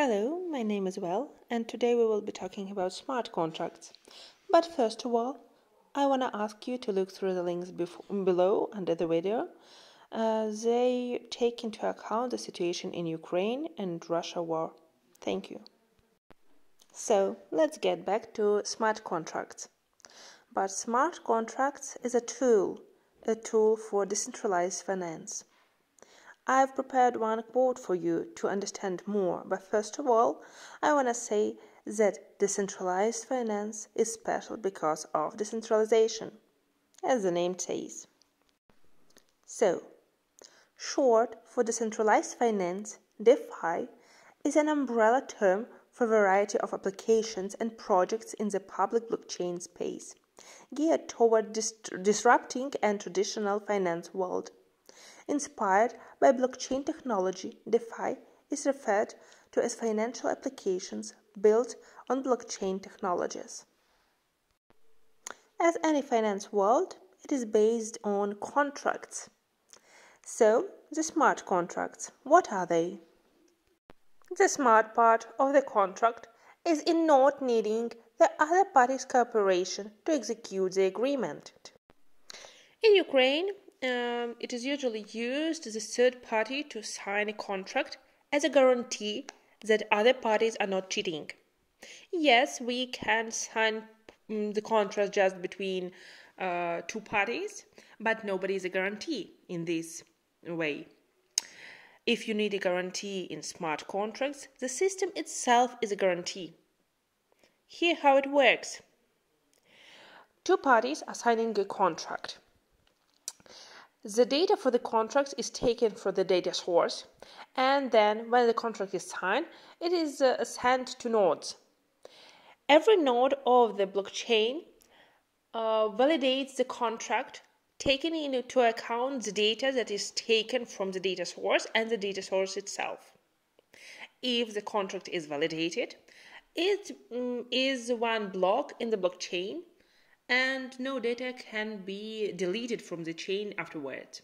Hello, my name is Val, and today we will be talking about smart contracts. But first of all, I want to ask you to look through the links below under the video. They take into account the situation in Ukraine and Russia war. Thank you. So, let's get back to smart contracts. But smart contracts is a tool for decentralized finance. I've prepared one quote for you to understand more, but first of all, I want to say that decentralized finance is special because of decentralization, as the name says. So, short for decentralized finance, DeFi, is an umbrella term for a variety of applications and projects in the public blockchain space, geared toward disrupting and traditional finance world. Inspired by blockchain technology, DeFi is referred to as financial applications built on blockchain technologies. As any finance world, it is based on contracts. So, the smart contracts, what are they? The smart part of the contract is in not needing the other party's cooperation to execute the agreement. In Ukraine, it is usually used as a third party to sign a contract as a guarantee that other parties are not cheating. Yes, we can sign the contract just between two parties, but nobody is a guarantee in this way. If you need a guarantee in smart contracts, the system itself is a guarantee. Here how it works. Two parties are signing a contract. The data for the contract is taken from the data source, and then when the contract is signed, it is sent to nodes. Every node of the blockchain validates the contract, taking into account the data that is taken from the data source and the data source itself. If the contract is validated, it is one block in the blockchain, and no data can be deleted from the chain afterwards.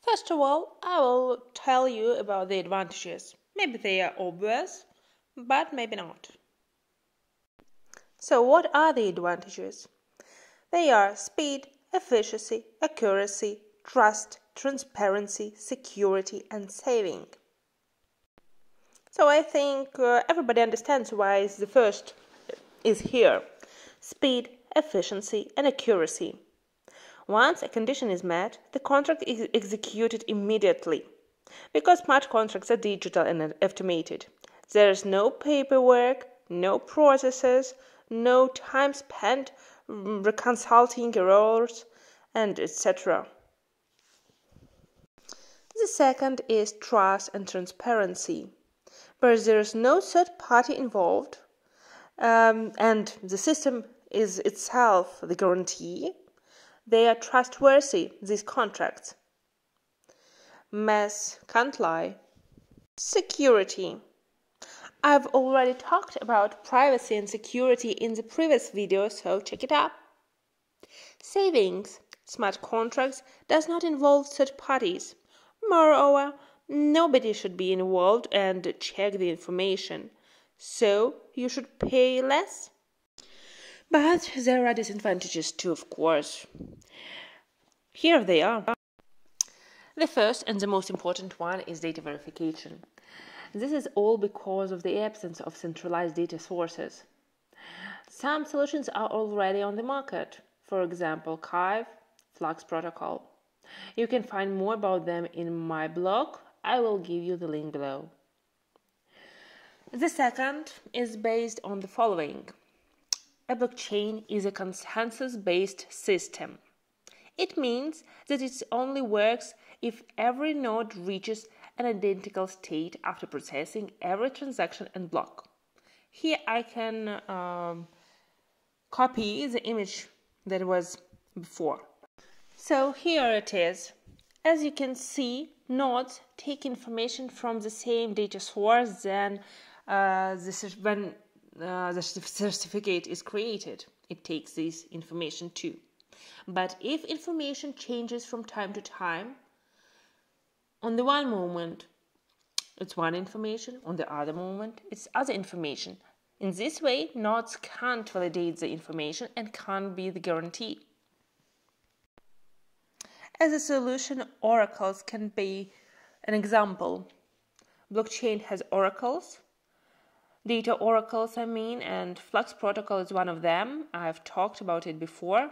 First of all, I will tell you about the advantages. Maybe they are obvious, but maybe not. So what are the advantages? They are speed, efficiency, accuracy, trust, transparency, security, and saving. So I think everybody understands why the first is here. Speed, efficiency, and accuracy. Once a condition is met, the contract is executed immediately. Because smart contracts are digital and automated, there is no paperwork, no processes, no time spent reconciling errors, and etc. The second is trust and transparency. Where there is no third party involved, and the system is itself the guarantee, they are trustworthy, these contracts. Mess can't lie. Security. I've already talked about privacy and security in the previous video, so check it out. Savings. Smart contracts does not involve third parties. Moreover, nobody should be involved and check the information. So, you should pay less. But there are disadvantages too, of course. Here they are. The first and the most important one is data verification. This is all because of the absence of centralized data sources. Some solutions are already on the market. For example, KYVE, Flux Protocol. You can find more about them in my blog. I will give you the link below. The second is based on the following. A blockchain is a consensus-based system. It means that it only works if every node reaches an identical state after processing every transaction and block. Here I can copy the image that was before. So here it is. As you can see, nodes take information from the same data source than when the certificate is created. It takes this information too. But if information changes from time to time, on the one moment it's one information, on the other moment it's other information. In this way, nodes can't validate the information and can't be the guarantee. As a solution, oracles can be an example. Blockchain has oracles, data oracles and Flux Protocol is one of them. I've talked about it before.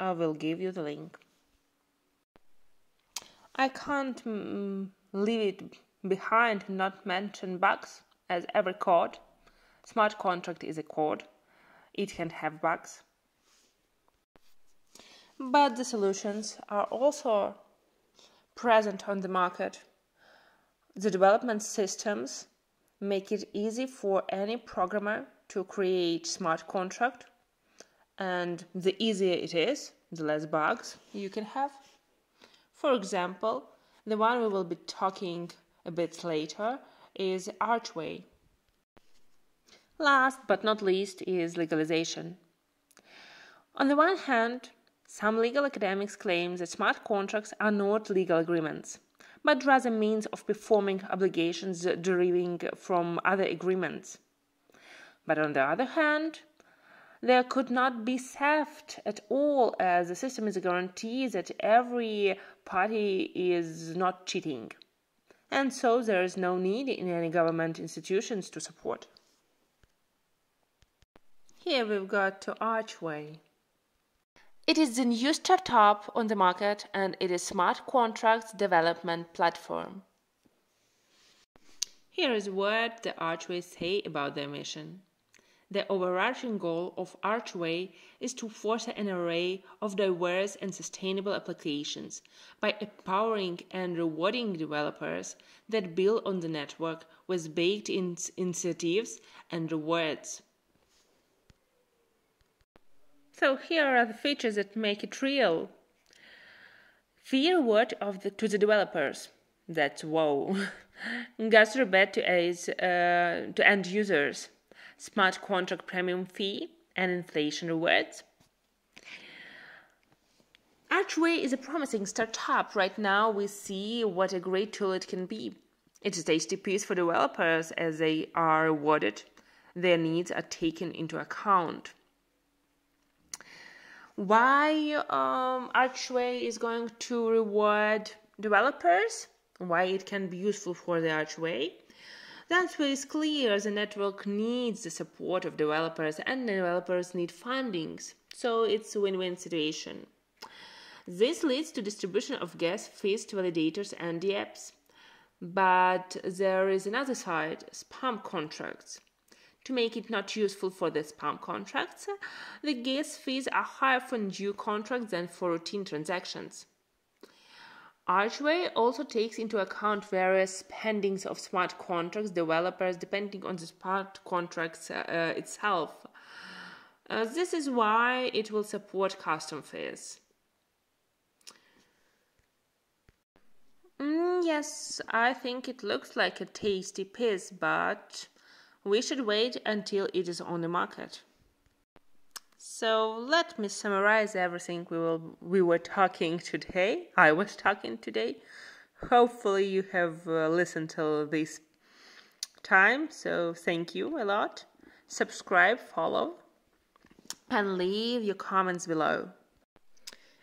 I will give you the link. I can't leave it behind and not mention bugs, as every code. Smart contract is a code. It can have bugs. But the solutions are also present on the market. The development systems make it easy for any programmer to create smart contract. And the easier it is, the less bugs you can have. For example, the one we will be talking a bit later is Archway. Last but not least is legalization. On the one hand, some legal academics claim that smart contracts are not legal agreements, but rather means of performing obligations deriving from other agreements. But on the other hand, there could not be theft at all, as the system is a guarantee that every party is not cheating. And so there is no need in any government institutions to support. Here we've got to Archway. It is the new startup on the market, and it is smart contracts development platform. Here is what the Archway say about their mission. The overarching goal of Archway is to foster an array of diverse and sustainable applications by empowering and rewarding developers that build on the network with baked-in incentives and rewards. So here are the features that make it real. Fee reward to the developers. That's wow. Gas rebate to end users. Smart contract premium fee and inflation rewards. Archway is a promising startup. Right now we see what a great tool it can be. It is HTPs for developers as they are rewarded. Their needs are taken into account. Why Archway is going to reward developers, why it can be useful for the Archway. The answer is clear. The network needs the support of developers and developers need fundings, so it's a win-win situation. This leads to distribution of gas fees to validators and the apps. But there is another side, spam contracts. To make it not useful for the spam contracts, the gas fees are higher for new contracts than for routine transactions. Archway also takes into account various spendings of smart contracts developers depending on the smart contracts itself. This is why it will support custom fees. Yes, I think it looks like a tasty piece, but we should wait until it is on the market. So let me summarize everything we were talking today. I was talking today. Hopefully you have listened till this time. So thank you a lot. Subscribe, follow, and leave your comments below.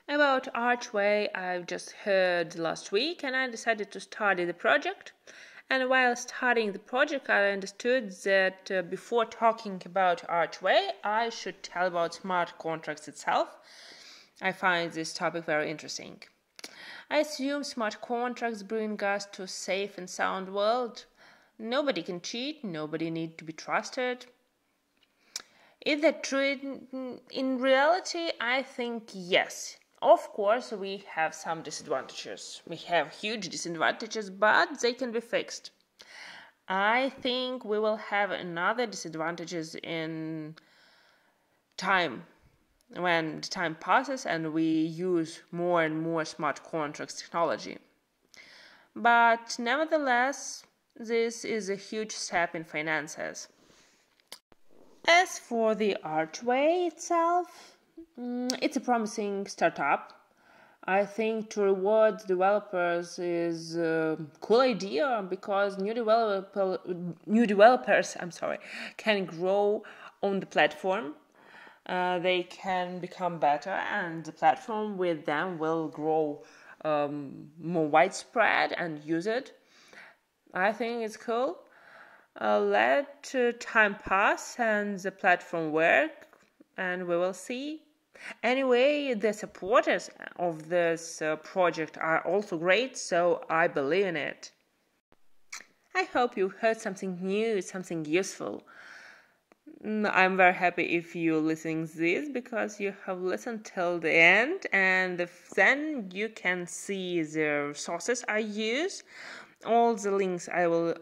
About Archway, I've just heard last week, and I decided to study the project. And while studying the project, I understood that before talking about Archway, I should tell about smart contracts itself. I find this topic very interesting. I assume smart contracts bring us to a safe and sound world. Nobody can cheat, nobody needs to be trusted. Is that true in reality? I think yes. Of course, we have some disadvantages. We have huge disadvantages, but they can be fixed. I think we will have another disadvantages in time. When time passes and we use more and more smart contracts technology. But nevertheless, this is a huge step in finances. As for the Archway itself, it's a promising startup. I think to reward developers is a cool idea, because new developers, can grow on the platform. They can become better, and the platform with them will grow more widespread and use it. I think it's cool. Let time pass and the platform work, and we will see. Anyway, the supporters of this project are also great, so I believe in it. I hope you heard something new, something useful. I'm very happy if you're listening to this, because you have listened till the end, and then you can see the resources I use. All the links I will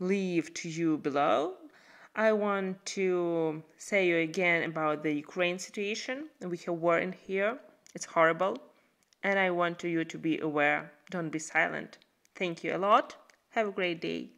leave to you below. I want to say you again about the Ukraine situation. We have war in here. It's horrible. And I want you to be aware. Don't be silent. Thank you a lot. Have a great day.